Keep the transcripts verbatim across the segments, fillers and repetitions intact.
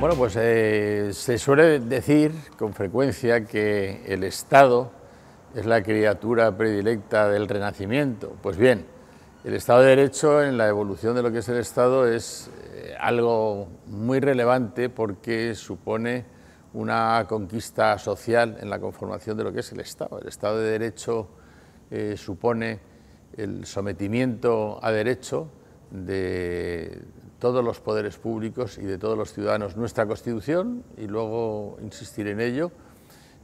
Bueno, pues eh, se suele decir con frecuencia que el Estado es la criatura predilecta del Renacimiento. Pues bien, el Estado de Derecho en la evolución de lo que es el Estado es eh, algo muy relevante porque supone una conquista social en la conformación de lo que es el Estado. El Estado de Derecho eh, supone el sometimiento a derecho de todos los poderes públicos y de todos los ciudadanos. Nuestra Constitución, y luego insistir en ello,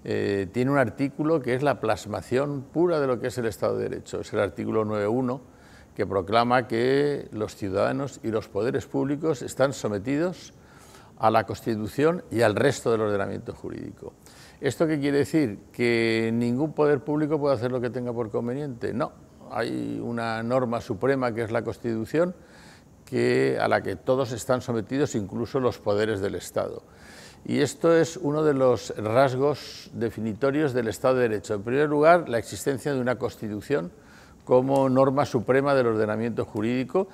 eh, tiene un artículo que es la plasmación pura de lo que es el Estado de Derecho. Es el artículo nueve punto uno, que proclama que los ciudadanos y los poderes públicos están sometidos a la Constitución y al resto del ordenamiento jurídico. ¿Esto qué quiere decir? ¿Que ningún poder público puede hacer lo que tenga por conveniente? No, hay una norma suprema que es la Constitución, que, a la que todos están sometidos, incluso los poderes del Estado. Y esto es uno de los rasgos definitorios del Estado de Derecho. En primer lugar, la existencia de una Constitución como norma suprema del ordenamiento jurídico,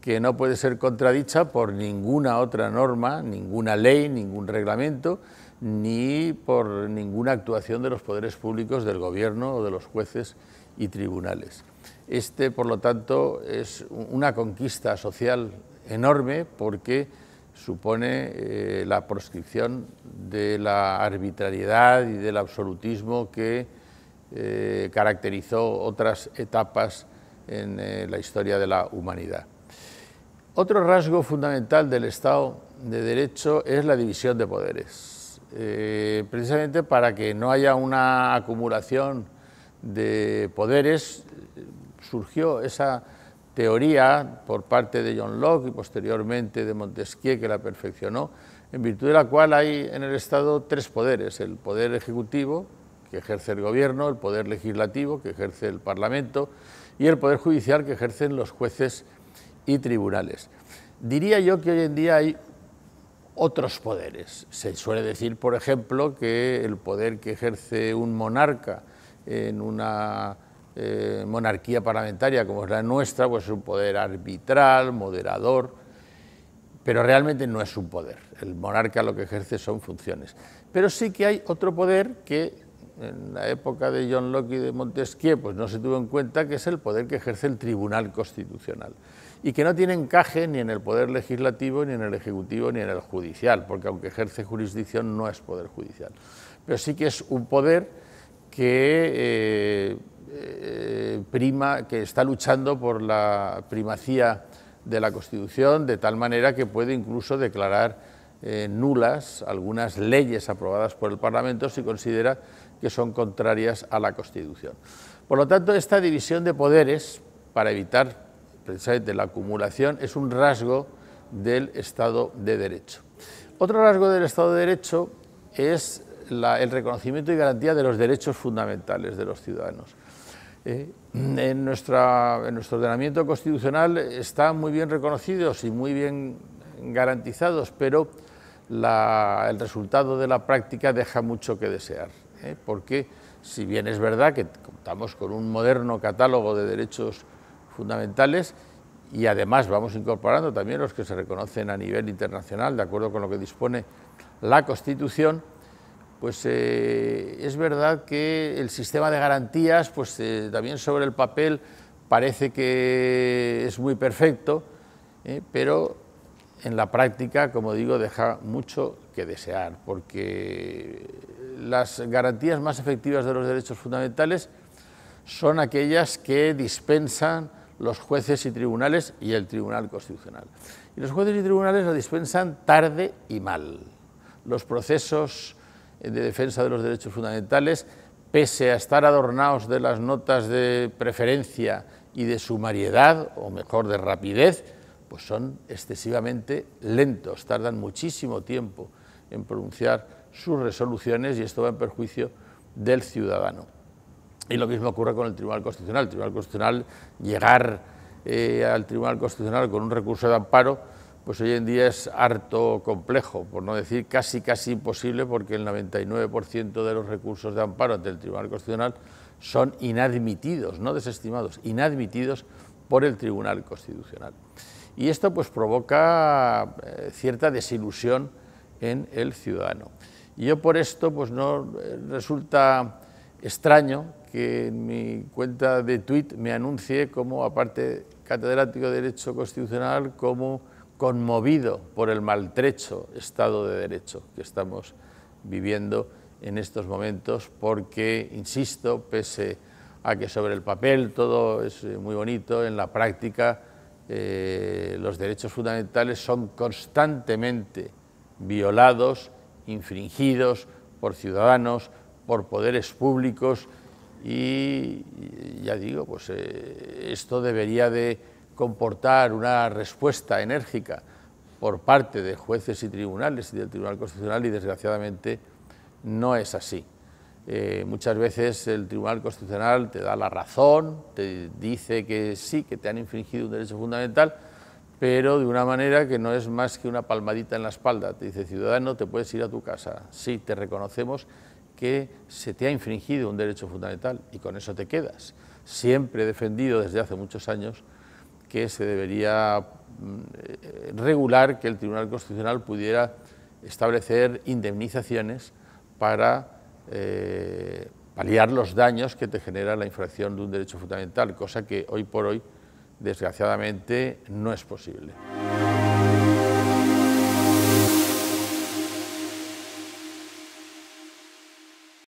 que no puede ser contradicha por ninguna otra norma, ninguna ley, ningún reglamento, ni por ninguna actuación de los poderes públicos, del gobierno o de los jueces y tribunales. Este, por lo tanto, es una conquista social enorme porque supone eh, la proscripción de la arbitrariedad y del absolutismo que eh, caracterizó otras etapas en eh, la historia de la humanidad. Otro rasgo fundamental del Estado de Derecho es la división de poderes. Eh, precisamente para que no haya una acumulación de poderes, surgió esa teoría por parte de John Locke y posteriormente de Montesquieu, que la perfeccionó, en virtud de la cual hay en el Estado tres poderes: el poder ejecutivo, que ejerce el gobierno, el poder legislativo, que ejerce el Parlamento, y el poder judicial, que ejercen los jueces y tribunales. Diría yo que hoy en día hay otros poderes. Se suele decir, por ejemplo, que el poder que ejerce un monarca en una eh, monarquía parlamentaria como es la nuestra, pues es un poder arbitral, moderador, pero realmente no es un poder. El monarca lo que ejerce son funciones. Pero sí que hay otro poder que en la época de John Locke y de Montesquieu pues no se tuvo en cuenta, que es el poder que ejerce el Tribunal Constitucional, y que no tiene encaje ni en el poder legislativo, ni en el ejecutivo, ni en el judicial, porque aunque ejerce jurisdicción no es poder judicial. Pero sí que es un poder que eh, eh, prima, que está luchando por la primacía de la Constitución, de tal manera que puede incluso declarar eh, nulas algunas leyes aprobadas por el Parlamento si considera que son contrarias a la Constitución. Por lo tanto, esta división de poderes, para evitar precisamente la acumulación, es un rasgo del Estado de Derecho. Otro rasgo del Estado de Derecho es La, el reconocimiento y garantía de los derechos fundamentales de los ciudadanos. Eh, en, nuestra, en nuestro ordenamiento constitucional están muy bien reconocidos y muy bien garantizados, pero la, el resultado de la práctica deja mucho que desear, ¿eh? Porque si bien es verdad que contamos con un moderno catálogo de derechos fundamentales, y además vamos incorporando también los que se reconocen a nivel internacional, de acuerdo con lo que dispone la Constitución, pues eh, es verdad que el sistema de garantías, pues eh, también sobre el papel parece que es muy perfecto, eh, pero en la práctica, como digo, deja mucho que desear, porque las garantías más efectivas de los derechos fundamentales son aquellas que dispensan los jueces y tribunales y el Tribunal Constitucional. Y los jueces y tribunales lo dispensan tarde y mal. Los procesos de defensa de los derechos fundamentales, pese a estar adornados de las notas de preferencia y de sumariedad, o mejor, de rapidez, pues son excesivamente lentos, tardan muchísimo tiempo en pronunciar sus resoluciones, y esto va en perjuicio del ciudadano. Y lo mismo ocurre con el Tribunal Constitucional. El Tribunal Constitucional, llegar eh, al Tribunal Constitucional con un recurso de amparo, pues hoy en día es harto complejo, por no decir casi casi imposible, porque el noventa y nueve por ciento de los recursos de amparo ante el Tribunal Constitucional son inadmitidos, no desestimados, inadmitidos por el Tribunal Constitucional. Y esto pues provoca eh, cierta desilusión en el ciudadano. Y yo por esto pues no resulta extraño que en mi cuenta de tuit me anuncie como, aparte catedrático de Derecho Constitucional, como conmovido por el maltrecho Estado de Derecho que estamos viviendo en estos momentos, porque, insisto, pese a que sobre el papel todo es muy bonito, en la práctica eh, los derechos fundamentales son constantemente violados, infringidos por ciudadanos, por poderes públicos, y ya digo, pues eh, esto debería de comportar una respuesta enérgica por parte de jueces y tribunales y del Tribunal Constitucional, y desgraciadamente no es así. Eh, muchas veces el Tribunal Constitucional te da la razón, te dice que sí, que te han infringido un derecho fundamental, pero de una manera que no es más que una palmadita en la espalda. Te dice: ciudadano, te puedes ir a tu casa, sí, te reconocemos que se te ha infringido un derecho fundamental, y con eso te quedas. Siempre he defendido desde hace muchos años que se debería regular que el Tribunal Constitucional pudiera establecer indemnizaciones para eh, paliar los daños que te genera la infracción de un derecho fundamental, cosa que hoy por hoy, desgraciadamente, no es posible.